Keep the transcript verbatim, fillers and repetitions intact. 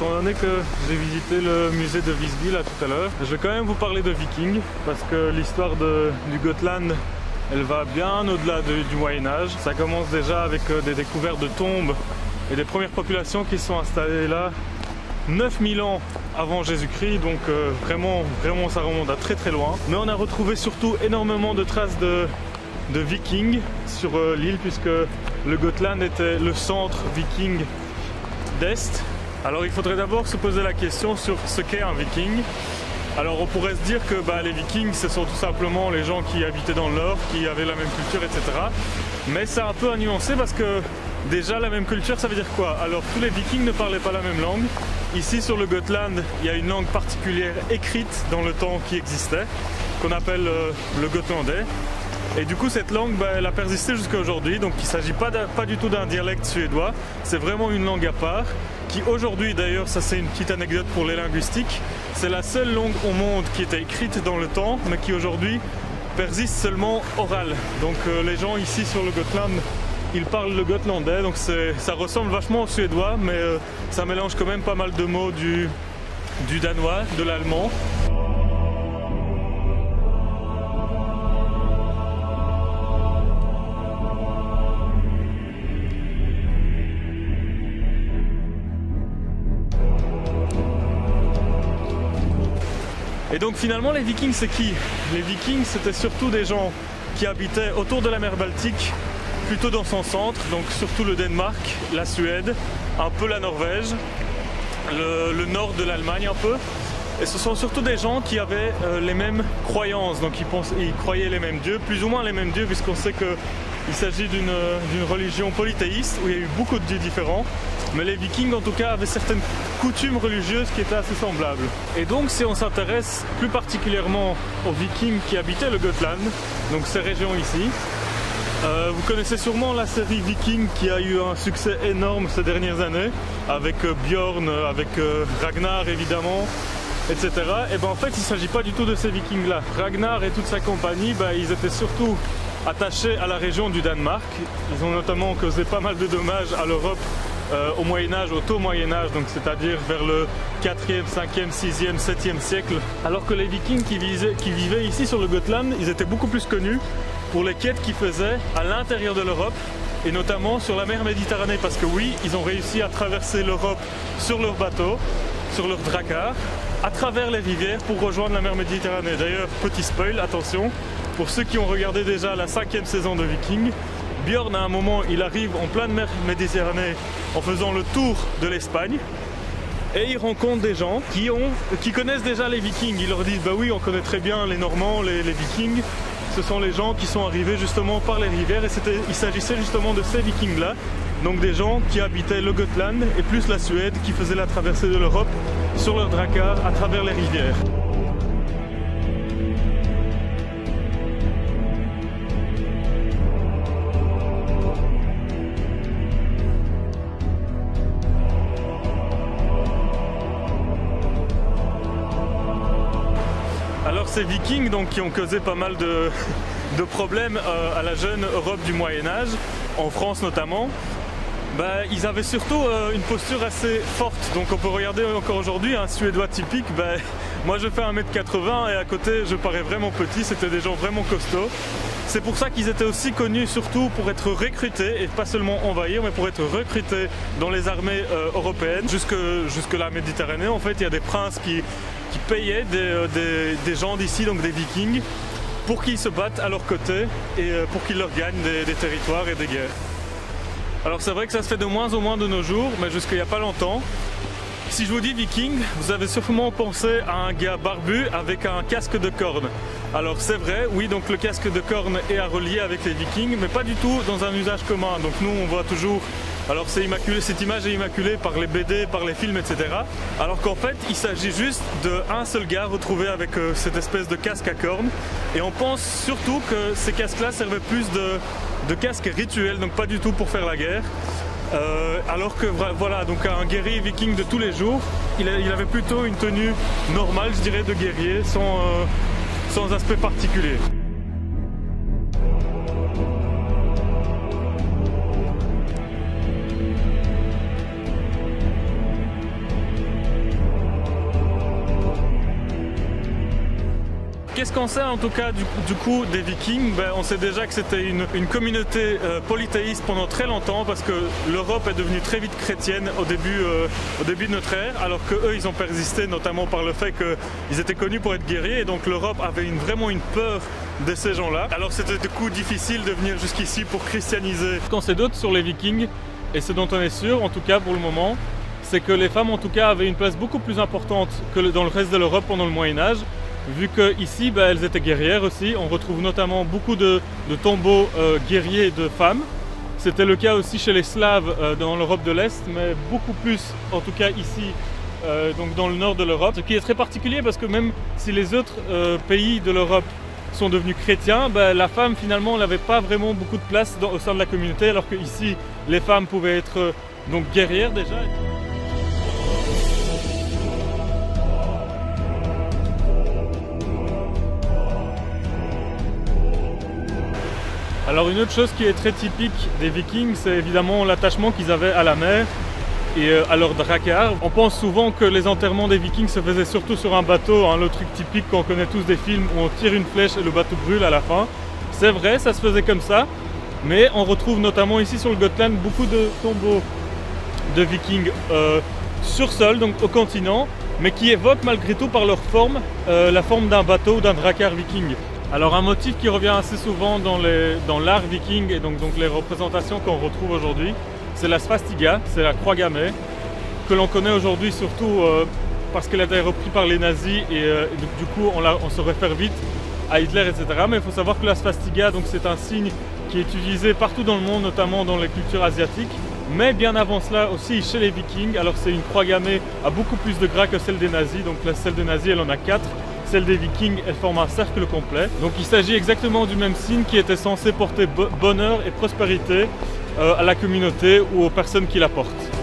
étant donné que j'ai visité le musée de Visby là tout à l'heure, je vais quand même vous parler de Vikings, parce que l'histoire du Gotland, elle va bien au-delà de, du Moyen-Âge. Ça commence déjà avec euh, des découvertes de tombes et des premières populations qui sont installées là neuf mille ans avant Jésus-Christ, donc euh, vraiment, vraiment ça remonte à très très loin. Mais on a retrouvé surtout énormément de traces de, de vikings sur euh, l'île, puisque le Gotland était le centre viking d'Est. Alors il faudrait d'abord se poser la question sur ce qu'est un viking. Alors on pourrait se dire que bah, les vikings, ce sont tout simplement les gens qui habitaient dans le nord, qui avaient la même culture, et cetera. Mais c'est un peu à nuancer, parce que déjà la même culture, ça veut dire quoi? Alors tous les vikings ne parlaient pas la même langue. Ici sur le Gotland, il y a une langue particulière écrite dans le temps qui existait, qu'on appelle euh, le Gotlandais. Et du coup cette langue, bah, elle a persisté jusqu'à aujourd'hui, donc il ne s'agit pas, pas du tout d'un dialecte suédois, c'est vraiment une langue à part, qui aujourd'hui d'ailleurs, ça c'est une petite anecdote pour les linguistiques, c'est la seule langue au monde qui était écrite dans le temps, mais qui aujourd'hui persiste seulement orale. Donc euh, les gens ici sur le Gotland, ils parlent le gotlandais, donc ça ressemble vachement au suédois, mais euh, ça mélange quand même pas mal de mots du, du danois, de l'allemand. Et donc finalement les vikings, c'est qui? Les vikings, c'était surtout des gens qui habitaient autour de la mer Baltique, plutôt dans son centre, donc surtout le Danemark, la Suède, un peu la Norvège, le, le nord de l'Allemagne un peu. Et ce sont surtout des gens qui avaient euh, les mêmes croyances, donc ils, pensent, ils croyaient les mêmes dieux, plus ou moins les mêmes dieux, puisqu'on sait qu'il s'agit d'une d'une religion polythéiste où il y a eu beaucoup de dieux différents. Mais les vikings en tout cas avaient certaines coutumes religieuses qui étaient assez semblables. Et donc si on s'intéresse plus particulièrement aux vikings qui habitaient le Gotland, donc ces régions ici, euh, vous connaissez sûrement la série Vikings qui a eu un succès énorme ces dernières années, avec euh, Bjorn, avec euh, Ragnar évidemment, et cetera. Et ben en fait il ne s'agit pas du tout de ces vikings là. Ragnar et toute sa compagnie, ben, ils étaient surtout attachés à la région du Danemark. Ils ont notamment causé pas mal de dommages à l'Europe Euh, au Moyen-Âge, au tôt Moyen-Âge, donc c'est-à-dire vers le quatrième, cinquième, sixième, septième siècle. Alors que les vikings qui, visaient, qui vivaient ici sur le Gotland, ils étaient beaucoup plus connus pour les quêtes qu'ils faisaient à l'intérieur de l'Europe, et notamment sur la mer Méditerranée, parce que oui, ils ont réussi à traverser l'Europe sur leurs bateaux, sur leurs drakkar, à travers les rivières pour rejoindre la mer Méditerranée. D'ailleurs, petit spoil, attention, pour ceux qui ont regardé déjà la cinquième saison de Vikings, Bjorn, à un moment, il arrive en pleine mer Méditerranée en faisant le tour de l'Espagne, et il rencontre des gens qui, ont, qui connaissent déjà les vikings. Ils leur disent « bah oui, on connaît très bien les Normands, les, les vikings ». Ce sont les gens qui sont arrivés justement par les rivières, et il s'agissait justement de ces vikings-là, donc des gens qui habitaient le Gotland et plus la Suède, qui faisaient la traversée de l'Europe sur leur drakkar à travers les rivières. Ces vikings donc, qui ont causé pas mal de, de problèmes euh, à la jeune Europe du Moyen-Âge, en France notamment, bah, ils avaient surtout euh, une posture assez forte. Donc on peut regarder encore aujourd'hui un Suédois typique, bah, moi je fais un mètre quatre-vingts et à côté je parais vraiment petit, c'était des gens vraiment costauds. C'est pour ça qu'ils étaient aussi connus surtout pour être recrutés, et pas seulement envahir, mais pour être recrutés dans les armées euh, européennes. Jusque, jusque la Méditerranée, en fait, il y a des princes qui... qui payaient des, des, des gens d'ici, donc des vikings, pour qu'ils se battent à leur côté et pour qu'ils leur gagnent des, des territoires et des guerres. Alors c'est vrai que ça se fait de moins en moins de nos jours, mais jusqu'à il n'y a pas longtemps, si je vous dis viking, vous avez sûrement pensé à un gars barbu avec un casque de corne. Alors c'est vrai, oui, donc le casque de corne est à relier avec les vikings, mais pas du tout dans un usage commun. Donc nous on voit toujours... Alors c'est immaculé, cette image est immaculée par les B D, par les films, et cetera. Alors qu'en fait, il s'agit juste d'un seul gars retrouvé avec euh, cette espèce de casque à cornes. Et on pense surtout que ces casques-là servaient plus de, de casques rituels, donc pas du tout pour faire la guerre. Euh, alors que voilà, donc un guerrier viking de tous les jours, il, a, il avait plutôt une tenue normale, je dirais, de guerrier, sans, euh, sans aspect particulier. Qu'est-ce qu'on sait en tout cas du, du coup des Vikings? Ben, on sait déjà que c'était une, une communauté euh, polythéiste pendant très longtemps, parce que l'Europe est devenue très vite chrétienne au début, euh, au début de notre ère, alors qu'eux ils ont persisté notamment par le fait qu'ils étaient connus pour être guerriers, et donc l'Europe avait une, vraiment une peur de ces gens-là. Alors c'était du coup difficile de venir jusqu'ici pour christianiser. Ce qu'on sait d'autre sur les Vikings, et ce dont on est sûr en tout cas pour le moment, c'est que les femmes en tout cas avaient une place beaucoup plus importante que dans le reste de l'Europe pendant le Moyen-Âge, vu qu'ici bah, elles étaient guerrières aussi. On retrouve notamment beaucoup de, de tombeaux euh, guerriers de femmes. C'était le cas aussi chez les Slaves euh, dans l'Europe de l'Est, mais beaucoup plus en tout cas ici, euh, donc dans le nord de l'Europe. Ce qui est très particulier parce que même si les autres euh, pays de l'Europe sont devenus chrétiens, bah, la femme finalement n'avait pas vraiment beaucoup de place dans, au sein de la communauté, alors qu'ici les femmes pouvaient être euh, donc guerrières déjà. Alors une autre chose qui est très typique des Vikings, c'est évidemment l'attachement qu'ils avaient à la mer et à leur drakkar. On pense souvent que les enterrements des Vikings se faisaient surtout sur un bateau, hein, le truc typique qu'on connaît tous des films où on tire une flèche et le bateau brûle à la fin. C'est vrai, ça se faisait comme ça, mais on retrouve notamment ici sur le Gotland beaucoup de tombeaux de Vikings euh, sur sol, donc au continent, mais qui évoquent malgré tout par leur forme euh, la forme d'un bateau ou d'un drakkar viking. Alors un motif qui revient assez souvent dans les, dans l'art viking et donc, donc les représentations qu'on retrouve aujourd'hui, c'est la svastiga, c'est la croix gammée, que l'on connaît aujourd'hui surtout euh, parce qu'elle a été reprise par les nazis et, euh, et donc, du coup on, la, on se réfère vite à Hitler, et cetera. Mais il faut savoir que la svastiga, donc c'est un signe qui est utilisé partout dans le monde, notamment dans les cultures asiatiques, mais bien avant cela aussi chez les Vikings. Alors c'est une croix gammée à beaucoup plus de gras que celle des nazis, donc la, celle des nazis elle en a quatre. Celle des Vikings, elle forme un cercle complet. Donc il s'agit exactement du même signe qui était censé porter bonheur et prospérité à la communauté ou aux personnes qui la portent.